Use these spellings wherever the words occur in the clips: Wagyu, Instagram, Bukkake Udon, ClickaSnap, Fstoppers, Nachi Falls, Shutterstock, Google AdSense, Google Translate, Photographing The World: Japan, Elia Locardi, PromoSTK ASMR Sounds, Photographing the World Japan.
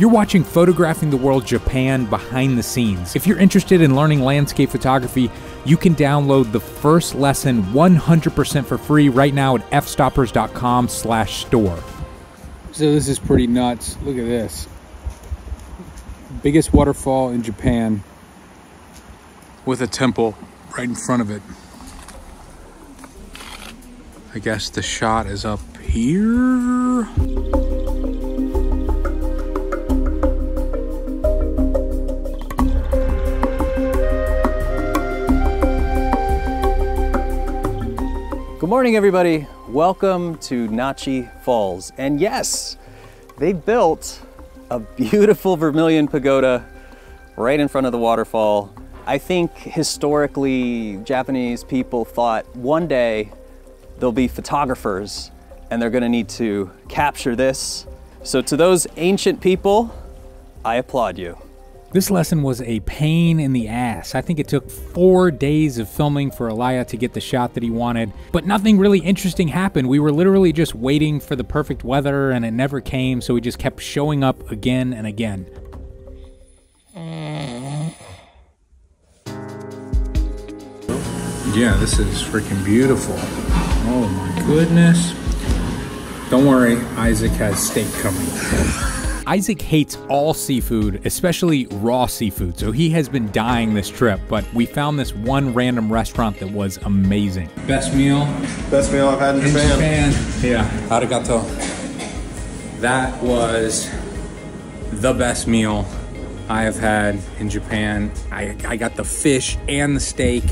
You're watching Photographing the World Japan behind the scenes. If you're interested in learning landscape photography, you can download the first lesson 100% for free right now at fstoppers.com/store. So this is pretty nuts. Look at this. Biggest waterfall in Japan with a temple right in front of it. I guess the shot is up here. Good morning, everybody. Welcome to Nachi Falls. And yes, they built a beautiful vermilion pagoda right in front of the waterfall. I think historically, Japanese people thought one day there'll be photographers and they're gonna need to capture this. So to those ancient people, I applaud you. This lesson was a pain in the ass. I think it took 4 days of filming for Elia to get the shot that he wanted, but nothing really interesting happened. We were literally just waiting for the perfect weather and it never came, so we just kept showing up again and again. Yeah, this is freaking beautiful. Oh my goodness. Don't worry, Isaac has steak coming. Isaac hates all seafood, especially raw seafood, so he has been dying this trip, but we found this one random restaurant that was amazing. Best meal I've had in Japan. Yeah. Arigato. That was the best meal I have had in Japan. I got the fish and the steak.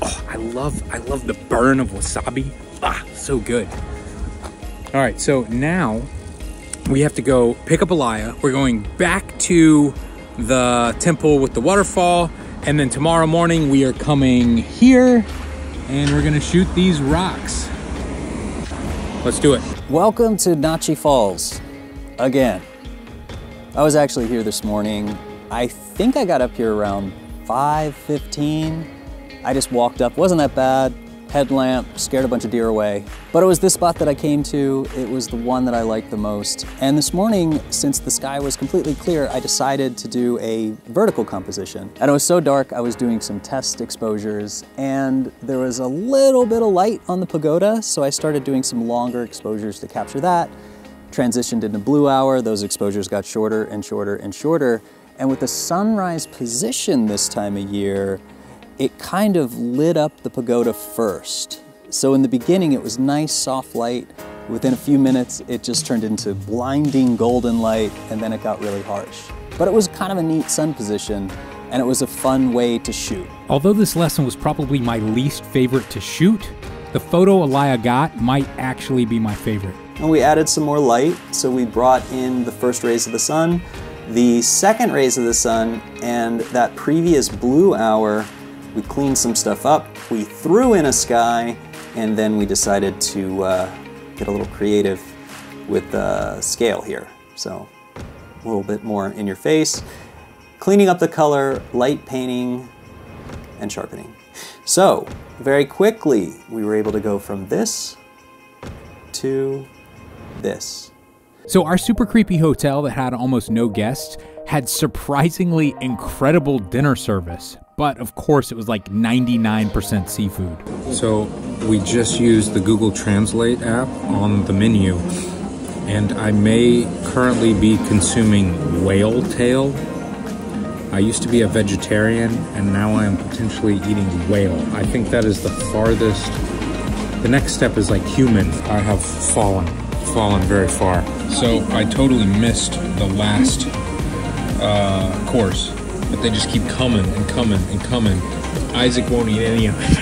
Oh, I love the burn of wasabi. Ah, so good. All right, so now we have to go pick up Elia. We're going back to the temple with the waterfall. And then tomorrow morning we are coming here and we're gonna shoot these rocks. Let's do it. Welcome to Nachi Falls again. I was actually here this morning. I think I got up here around 5:15. I just walked up, wasn't that bad. Headlamp, scared a bunch of deer away. But it was this spot that I came to. It was the one that I liked the most. And this morning, since the sky was completely clear, I decided to do a vertical composition. And it was so dark, I was doing some test exposures and there was a little bit of light on the pagoda. So I started doing some longer exposures to capture that. Transitioned into blue hour. Those exposures got shorter and shorter and shorter. And with the sunrise position this time of year, it kind of lit up the pagoda first. So in the beginning, it was nice, soft light. Within a few minutes, it just turned into blinding golden light, and then it got really harsh. But it was kind of a neat sun position, and it was a fun way to shoot. Although this lesson was probably my least favorite to shoot, the photo Elia got might actually be my favorite. And we added some more light, so we brought in the first rays of the sun, the second rays of the sun, and that previous blue hour. We cleaned some stuff up, we threw in a sky, and then we decided to get a little creative with the scale here. So a little bit more in your face. Cleaning up the color, light painting, and sharpening. So very quickly, we were able to go from this to this. So our super creepy hotel that had almost no guests had surprisingly incredible dinner service. But of course, it was like 99% seafood. So we just used the Google Translate app on the menu, and I may currently be consuming whale tail. I used to be a vegetarian, and now I am potentially eating whale. I think that is the farthest. The next step is like human. I have fallen very far. So I totally missed the last course. But they just keep coming and coming and coming. Isaac won't eat any of it.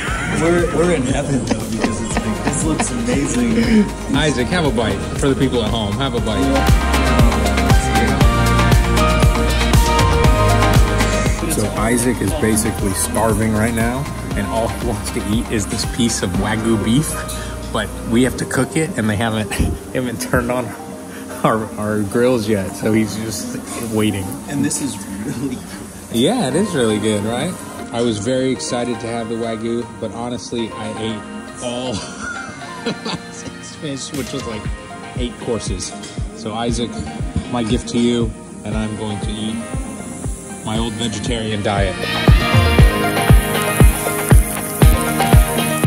We're in heaven though, because it's like, this looks amazing. Isaac, have a bite. For the people at home, have a bite. So Isaac is basically starving right now, and all he wants to eat is this piece of Wagyu beef, but we have to cook it, and they haven't turned on our grills yet, so he's just waiting. And this is really cool. Yeah, it is really good, right? I was very excited to have the Wagyu, but honestly, I ate all 6 fish, which was like 8 courses. So Isaac, my gift to you and I'm going to eat my old vegetarian diet.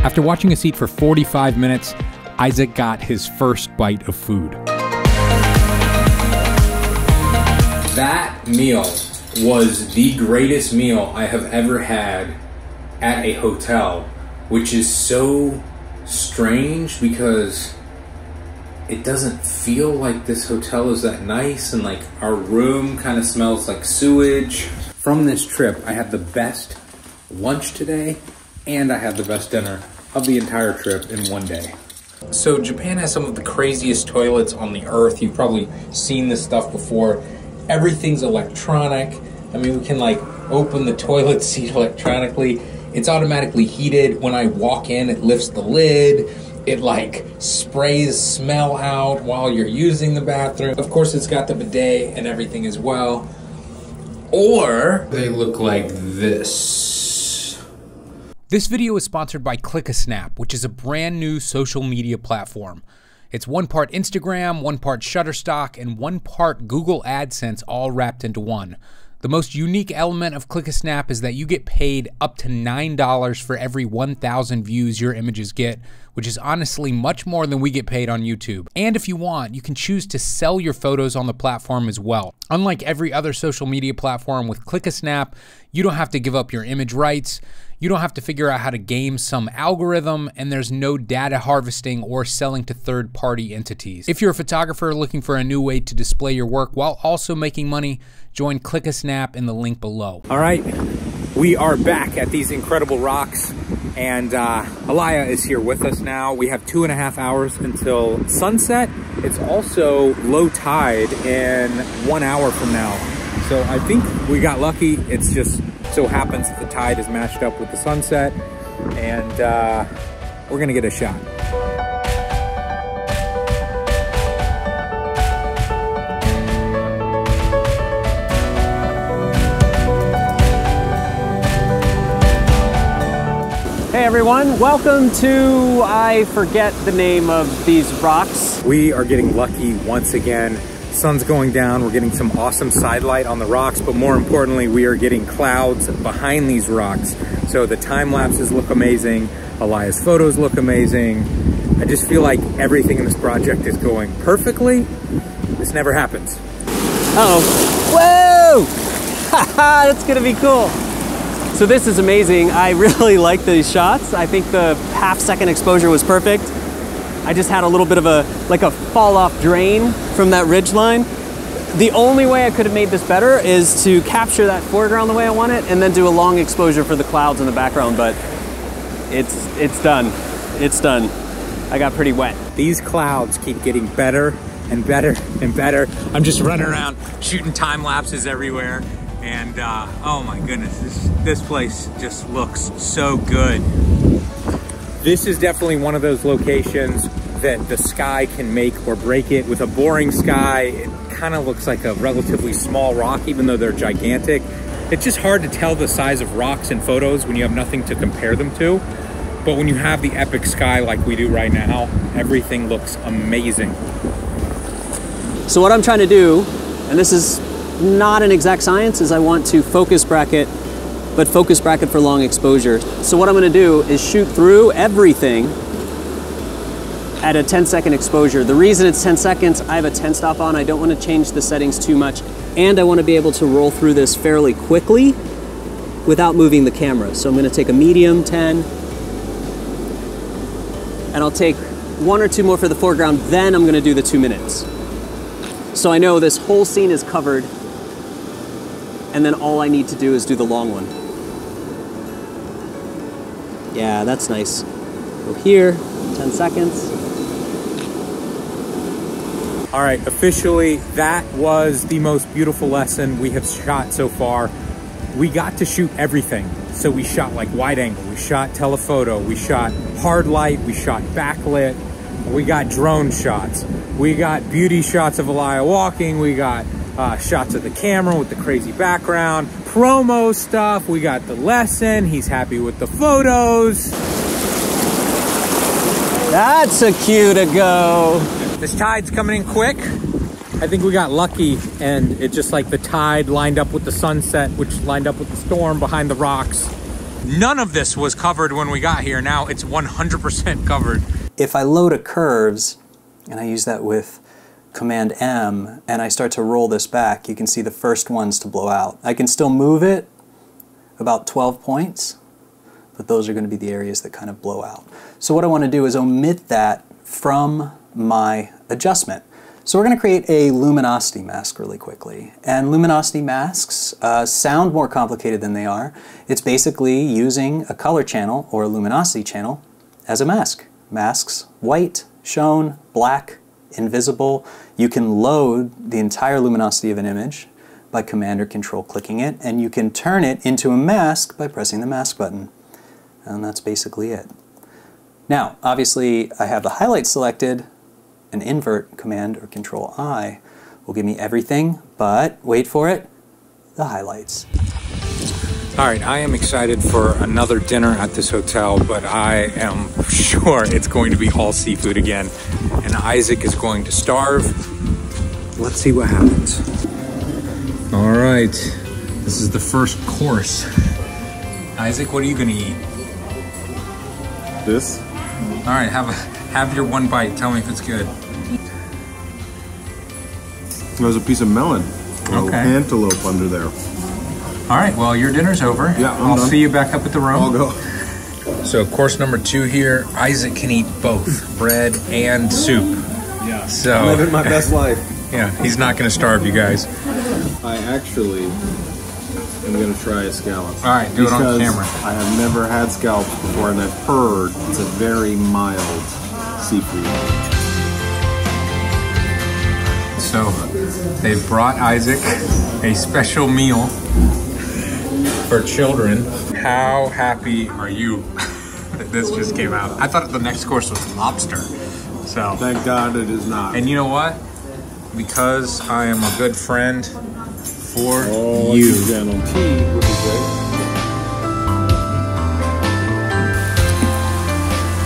After watching us eat for 45 minutes, Isaac got his first bite of food. That meal was the greatest meal I have ever had at a hotel, which is so strange because it doesn't feel like this hotel is that nice, and like our room kind of smells like sewage. From this trip, I had the best lunch today and I had the best dinner of the entire trip in one day. So Japan has some of the craziest toilets on the earth. You've probably seen this stuff before. Everything's electronic. I mean, we can like open the toilet seat electronically. It's automatically heated. When I walk in, it lifts the lid. It like sprays smell out while you're using the bathroom. Of course, it's got the bidet and everything as well. Or they look like this. This video is sponsored by ClickaSnap, which is a brand new social media platform. It's one part Instagram, one part Shutterstock, and one part Google AdSense, all wrapped into one. The most unique element of ClickaSnap is that you get paid up to $9 for every 1,000 views your images get, which is honestly much more than we get paid on YouTube. And if you want, you can choose to sell your photos on the platform as well. Unlike every other social media platform, with ClickaSnap, you don't have to give up your image rights, you don't have to figure out how to game some algorithm, and there's no data harvesting or selling to third-party entities. If you're a photographer looking for a new way to display your work while also making money, join ClickaSnap in the link below. All right, we are back at these incredible rocks, and Elia is here with us now. We have 2.5 hours until sunset. It's also low tide in 1 hour from now. So I think we got lucky. It's just so happens that the tide is matched up with the sunset, and we're gonna get a shot. Hey everyone, welcome to, I forget the name of these rocks. We are getting lucky once again. Sun's going down, we're getting some awesome side light on the rocks, but more importantly, we are getting clouds behind these rocks. So the time lapses look amazing, Elia's photos look amazing. I just feel like everything in this project is going perfectly. This never happens. Whoa! Haha, that's gonna be cool. So this is amazing. I really like these shots. I think the half-second exposure was perfect. I just had a little bit of a fall off drain from that ridge line. The only way I could have made this better is to capture that foreground the way I want it and then do a long exposure for the clouds in the background, but it's done. It's done. I got pretty wet. These clouds keep getting better and better and better. I'm just running around shooting time lapses everywhere, and oh my goodness, this place just looks so good. This is definitely one of those locations that the sky can make or break it. With a boring sky, it kind of looks like a relatively small rock, even though they're gigantic. It's just hard to tell the size of rocks in photos when you have nothing to compare them to. But when you have the epic sky like we do right now, everything looks amazing. So what I'm trying to do, and this is not an exact science, is I want to focus bracket, but focus bracket for long exposure. So what I'm gonna do is shoot through everything at a 10-second exposure. The reason it's 10 seconds, I have a 10 stop on. I don't wanna change the settings too much. And I wanna be able to roll through this fairly quickly without moving the camera. So I'm gonna take a medium 10, and I'll take one or two more for the foreground, then I'm gonna do the 2 minutes. So I know this whole scene is covered, and then all I need to do is do the long one. Yeah, that's nice. Go here, 10 seconds. All right, officially, that was the most beautiful lesson we have shot so far. We got to shoot everything. So we shot like wide angle, we shot telephoto, we shot hard light, we shot backlit, we got drone shots, we got beauty shots of Elia walking, we got shots of the camera with the crazy background, promo stuff, we got the lesson, he's happy with the photos. That's a cue to go. This tide's coming in quick, I think we got lucky, and it just like the tide lined up with the sunset, which lined up with the storm behind the rocks. None of this was covered when we got here. Now it's 100% covered. If I load a curves, and I use that with Command M, and I start to roll this back, you can see the first ones to blow out. I can still move it about 12 points, but those are going to be the areas that kind of blow out. So what I want to do is omit that from my adjustment. So we're going to create a luminosity mask really quickly. And luminosity masks sound more complicated than they are. It's basically using a color channel or a luminosity channel as a mask. Masks, white, shown, black, invisible. You can load the entire luminosity of an image by Command or Control clicking it, and you can turn it into a mask by pressing the mask button. And that's basically it. Now, obviously, I have the highlight selected, and invert Command or Control I will give me everything, but wait for it, the highlights. All right, I am excited for another dinner at this hotel, but I am sure it's going to be all seafood again. And Isaac is going to starve. Let's see what happens. All right, this is the first course. Isaac, what are you gonna eat? This? All right, have your one bite. Tell me if it's good. There's a piece of melon. Okay. Antelope under there. All right, well, your dinner's over. Yeah, I'll see you back up at the room. I'll go. So course number two here, Isaac can eat both bread and soup. Yeah, so, I'm living my best life. Yeah, he's not gonna starve, you guys. I actually am gonna try a scallop. All right, do it on camera. I have never had scallops before, and I've heard it's a very mild seafood. So they've brought Isaac a special meal for children. How happy are you that this just came out? I thought the next course was lobster. So thank God it is not. And you know what? Because I am a good friend for you.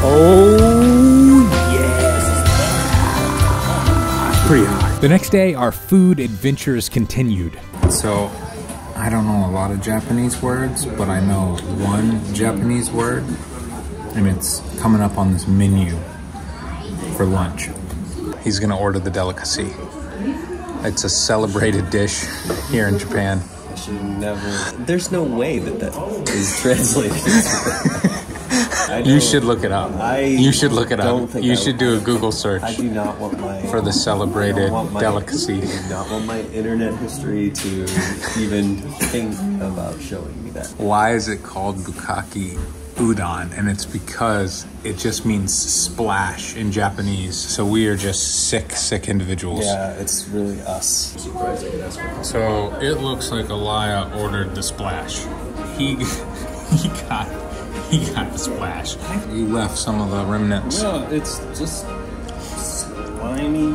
Oh yes! Pretty hot. The next day, our food adventures continued. So, I don't know a lot of Japanese words, but I know one Japanese word, and it's coming up on this menu for lunch. He's gonna order the delicacy. It's a celebrated dish here in Japan. I should never. There's no way that that is translated. You should look it up. You should look it up. You should do a Google search. I do not want my for the celebrated delicacy. I do not want my internet history to even think about showing me that. Why is it called Bukkake Udon? And it's because it just means splash in Japanese. So we are just sick individuals. Yeah, it's really us. I'm surprised I could ask for that. So it looks like Elia ordered the splash. He got the splash. He left some of the remnants. Yeah, it's just slimy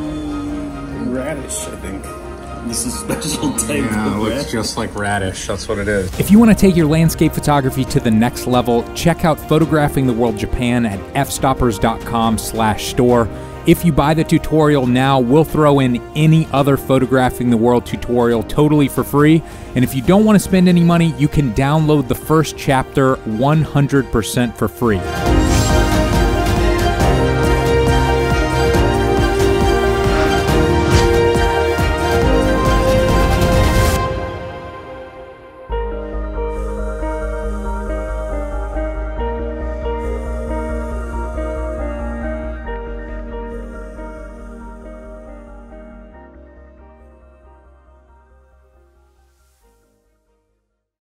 radish, I think. This is a special type of radish. Yeah, it looks just like radish. That's what it is. If you want to take your landscape photography to the next level, check out Photographing the World Japan at fstoppers.com/store. If you buy the tutorial now, we'll throw in any other Photographing the World tutorial totally for free. And if you don't want to spend any money, you can download the first chapter 100% for free.